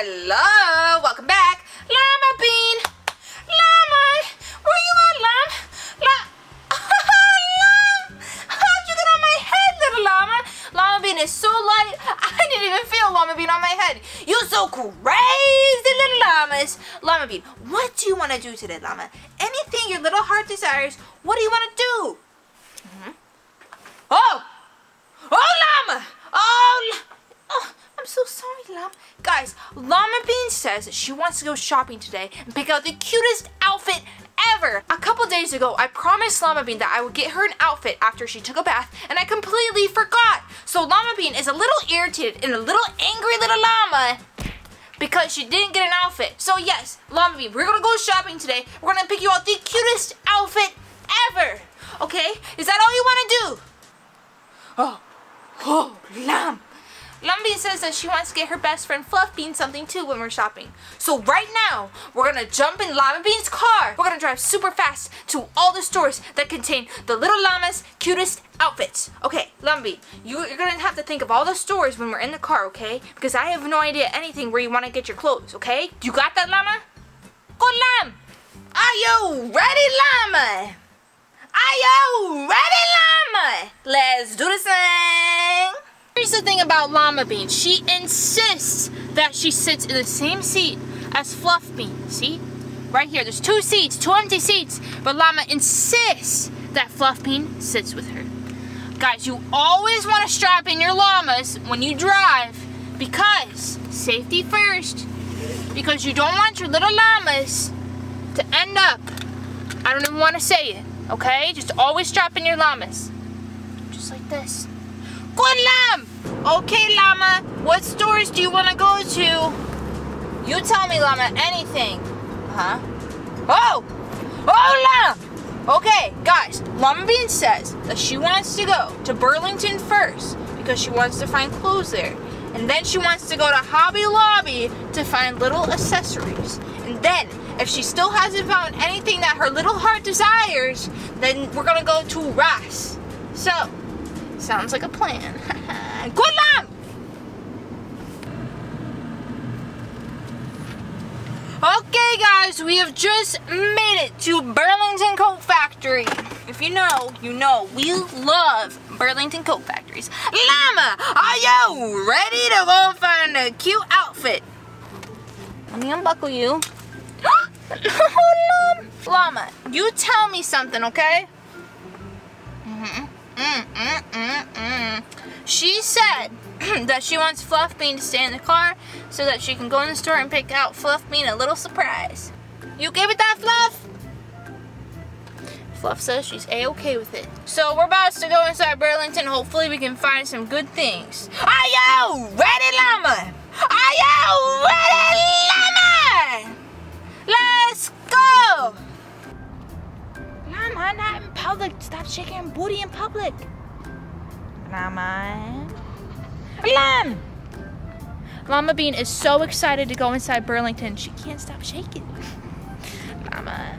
Hello, welcome back. Llamabean, Llama, were you on Llama? Llama, how'd you get on my head, little Llama? Llamabean is so light, I didn't even feel Llamabean on my head. You so crazy, little Llamas. Llamabean, what do you want to do today, Llama? Anything your little heart desires, what do you want to do? Guys, Llamabean says she wants to go shopping today and pick out the cutest outfit ever. A couple days ago, I promised Llamabean that I would get her an outfit after she took a bath, and I completely forgot. So Llamabean is a little irritated and a little angry little llama because she didn't get an outfit. So yes, Llamabean, we're gonna go shopping today. We're gonna pick you out the cutest outfit ever. Okay? Is that all you wanna do? Oh, Llama. Llamabean says that she wants to get her best friend Fluffbean something too when we're shopping. So right now, we're going to jump in Llamabean's car. We're going to drive super fast to all the stores that contain the little llama's cutest outfits. Okay, Llamabean, you're going to have to think of all the stores when we're in the car, okay? Because I have no idea anything where you want to get your clothes, okay? You got that, Llama? Go, Llama! Are you ready, Llama? Are you ready, Llama? Let's do this thing! Here's the thing about Llamabean. She insists that she sits in the same seat as Fluffbean. See? Right here. There's two seats, two empty seats. But Llama insists that Fluffbean sits with her. Guys, you always want to strap in your llamas when you drive because safety first. Because you don't want your little llamas to end up. I don't even want to say it. Okay? Just always strap in your llamas. Just like this. Good Llama! Okay, Llama, what stores do you want to go to? You tell me, Llama, anything. Oh, Llama! Okay, guys, Llamabean says that she wants to go to Burlington first because she wants to find clothes there. And then she wants to go to Hobby Lobby to find little accessories. And then, if she still hasn't found anything that her little heart desires, then we're going to go to Ross. So, sounds like a plan. Good Llama! Okay guys, we have just made it to Burlington Coat Factory. If you know, you know we love Burlington Coat Factories. Llama, are you ready to go find a cute outfit? Let me unbuckle you. Oh, Llama, you tell me something, okay? She said that she wants Fluffbean to stay in the car so that she can go in the store and pick out Fluffbean a little surprise. You give it that, Fluff? Fluff says she's a-okay with it. So we're about to go inside Burlington. Hopefully we can find some good things. Are you ready, Llama? Are you ready, Llama? Let's go! Llama, not in public. Stop shaking your booty in public. Llamabean is so excited to go inside Burlington. She can't stop shaking. Llama.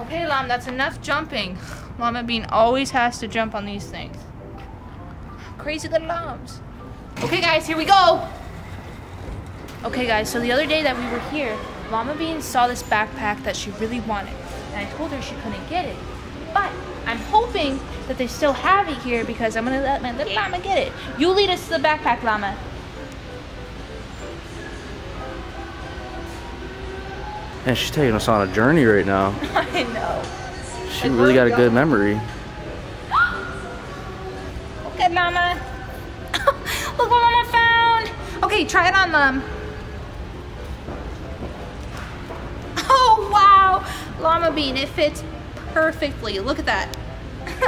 Okay, Llama, that's enough jumping. Llamabean always has to jump on these things. Crazy little llamas. Okay, guys, here we go. Okay, guys, so the other day that we were here, Llamabean saw this backpack that she really wanted, and I told her she couldn't get it. But I'm hoping that they still have it here because I'm going to let my little llama get it. You lead us to the backpack, Llama. And she's taking us on a journey right now. I know. She really got a good memory. Okay, Llama. Look what Llama found. Okay, try it on, Llama. Oh, wow. Llamabean, it fits perfectly. Look at that.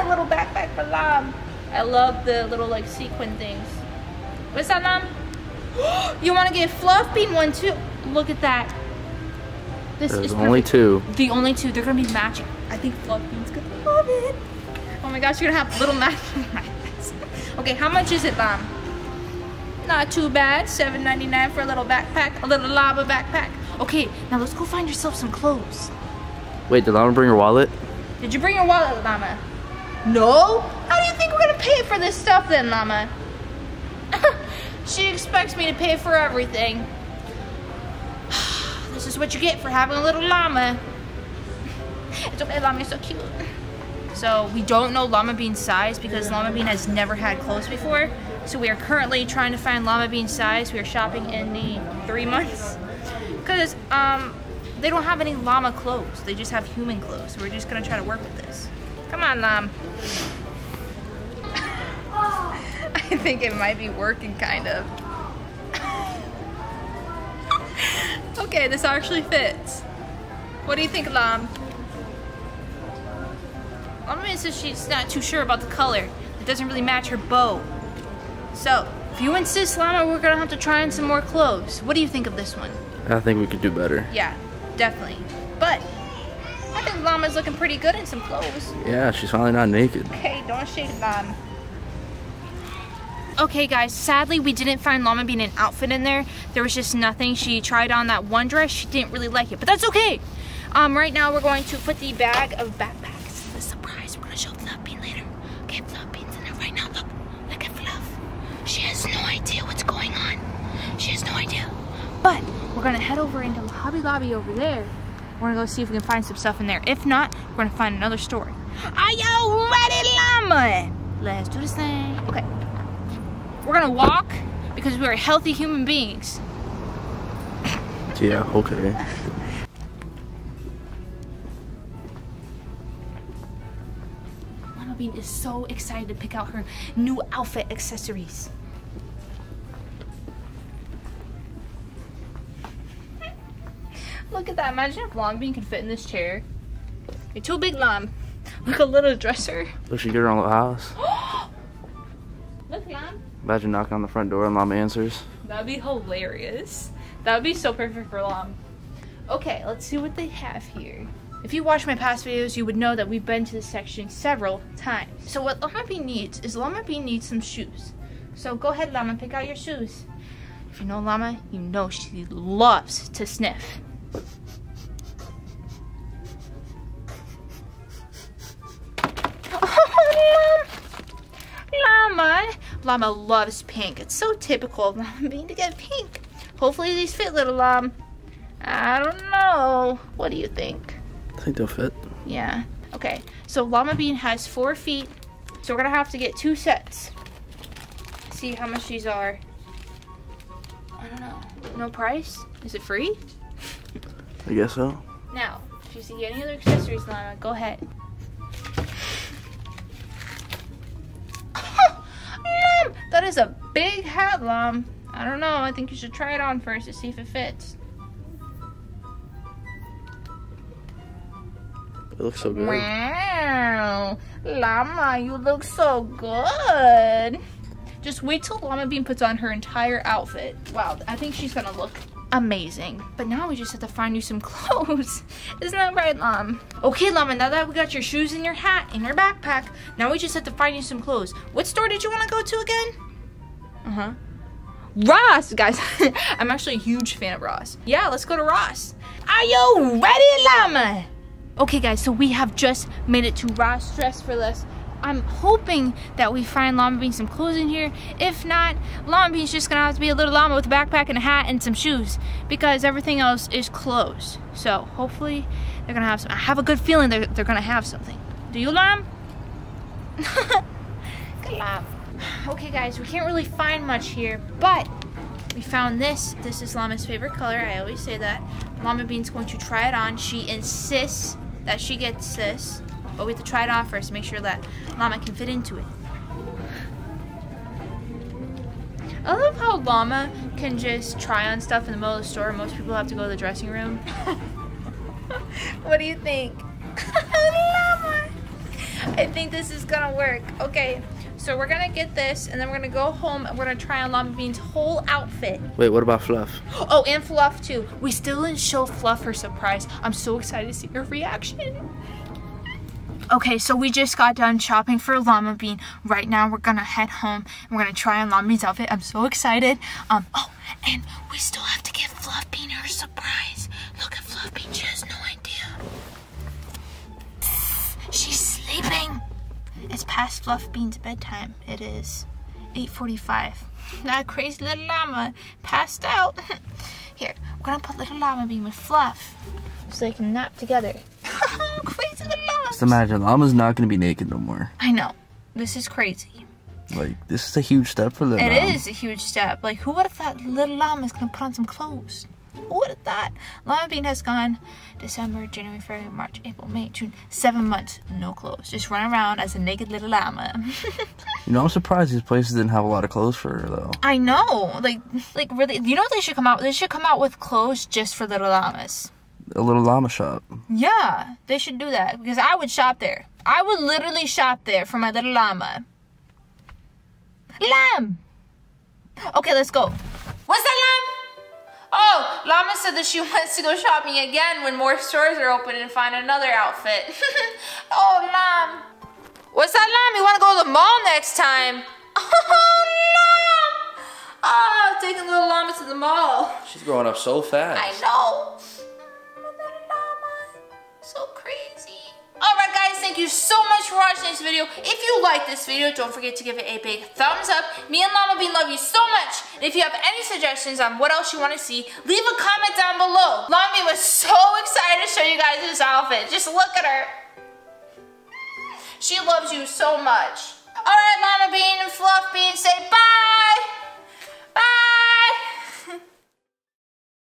A little backpack for Llama. I love the little like sequin things. What's that, Llama? You want to get Fluffbean one too? Look at that. This is only two. The only two. They're gonna be matching. I think Fluffbean's gonna love it. Oh my gosh, you're gonna have little matching eyes. Okay, how much is it, Llama? Not too bad. $7.99 for a little backpack, a little llama backpack. Okay, now let's go find yourself some clothes. Wait, did Llama bring her wallet? Did you bring your wallet, Llama? No? How do you think we're gonna pay for this stuff then, Llama? She expects me to pay for everything. This is what you get for having a little llama. It's okay, llama is so cute. So we don't know Llamabean's size because Llamabean has never had clothes before. So we are currently trying to find Llamabean's size. We are shopping in the 3 months because they don't have any llama clothes. They just have human clothes. So we're just gonna try to work with this. Come on, llama. I think it might be working, kind of. Okay, this actually fits. What do you think, llama? Llama says she's not too sure about the color. It doesn't really match her bow. So, if you insist, llama, we're gonna have to try on some more clothes. What do you think of this one? I think we could do better. Yeah, definitely. But I think llama's looking pretty good in some clothes. Yeah, she's finally not naked. Hey, don't shake llama. Okay guys, sadly we didn't find Llamabean an outfit in there. There was just nothing. She tried on that one dress. She didn't really like it, but that's okay. Right now we're going to put the bag of backpacks in the surprise. We're gonna show Fluffbean later. Okay, Fluffbean's in there right now. Look at Fluff. She has no idea what's going on. She has no idea. But we're gonna head over into Hobby Lobby over there. We're gonna go see if we can find some stuff in there. If not, we're gonna find another store. Are y'all ready, llama? Let's do this thing. Okay. We're gonna walk because we are healthy human beings. Yeah, okay. Llamabean is so excited to pick out her new outfit accessories. Look at that. Imagine if Llamabean could fit in this chair. You're too big, Llama. Look, a little dresser. Look, she get her own house. Look, Llama. Imagine knocking on the front door and Llama answers. That'd be hilarious. That would be so perfect for Llama. Okay, let's see what they have here. If you watch my past videos, you would know that we've been to this section several times. So what Llamabean needs is Llamabean needs some shoes. So go ahead, Llama, pick out your shoes. If you know Llama, you know she loves to sniff. Oh, Llama! Llama loves pink. It's so typical of Llamabean to get pink. Hopefully these fit, little Llama. I don't know. What do you think? I think they'll fit. Yeah. Okay. So Llamabean has 4 feet. So we're going to have to get 2 sets. See how much these are. I don't know. No price? Is it free? I guess so. Now, if you see any other accessories, Llama, go ahead. That is a big hat, Llama. I don't know. I think you should try it on first to see if it fits. It looks so good. Wow. Llama, you look so good. Just wait till Llamabean puts on her entire outfit. Wow, I think she's going to look amazing. But now we just have to find you some clothes. Isn't that right, Llama? Okay, Llama, now that we got your shoes and your hat and your backpack, now we just have to find you some clothes. What store did you want to go to again? Uh-huh. Ross, guys. I'm actually a huge fan of Ross. Yeah, let's go to Ross. Are you ready, Llama? Okay, guys, so we have just made it to Ross Dress for Less. I'm hoping that we find Llamabean some clothes in here. If not, Llamabean's just gonna have to be a little llama with a backpack and a hat and some shoes because everything else is clothes. So hopefully they're gonna have some. I have a good feeling they're gonna have something. Do you, Llama? Good Llama. Okay guys, we can't really find much here, but we found this. This is Llama's favorite color. I always say that. Llamabean's going to try it on. She insists that she gets this. But we have to try it on first to make sure that Llama can fit into it. I love how Llama can just try on stuff in the middle of the store. Most people have to go to the dressing room. What do you think? Llama! I think this is gonna work. Okay, so we're gonna get this and then we're gonna go home and we're gonna try on Llamabean's whole outfit. Wait, what about Fluff? Oh, and Fluff too. We still didn't show Fluff her surprise. I'm so excited to see her reaction. Okay, so we just got done shopping for Llamabean. Right now, we're gonna head home and we're gonna try on Llamabean's outfit. I'm so excited. Oh, and we still have to give Fluffbean her surprise. Look at Fluffbean, she has no idea. She's sleeping. It's past Fluffbean's bedtime. It is 8:45. That crazy little llama passed out. Here, we're gonna put little Llamabean with Fluff so they can nap together. Crazy little llama. Just imagine, llama's not gonna be naked no more. I know. This is crazy. Like, this is a huge step for little llama. It is a huge step. Like, who would have thought little llama's gonna put on some clothes? Who would have thought? Llamabean has gone December, January, February, March, April, May, June. 7 months, no clothes. Just run around as a naked little llama. You know, I'm surprised these places didn't have a lot of clothes for her, though. I know. Like really, you know what they should come out with? They should come out with clothes just for little llamas. A little llama shop. Yeah, they should do that. Because I would shop there. I would literally shop there for my little llama. Lamb! Okay, let's go. What's that, lamb? Oh, Llama said that she wants to go shopping again when more stores are open and find another outfit. Oh, Llama. What's that, Llama? You want to go to the mall next time? Oh, Llama. Oh, taking little Llama to the mall. She's growing up so fast. I know. Little Llama. So crazy. Alright guys, thank you so much for watching this video. If you like this video, don't forget to give it a big thumbs up. Me and Llamabean love you so much. And if you have any suggestions on what else you want to see, leave a comment down below. Llamabean was so excited to show you guys this outfit. Just look at her. She loves you so much. Alright, Llamabean and Fluffbean, say bye!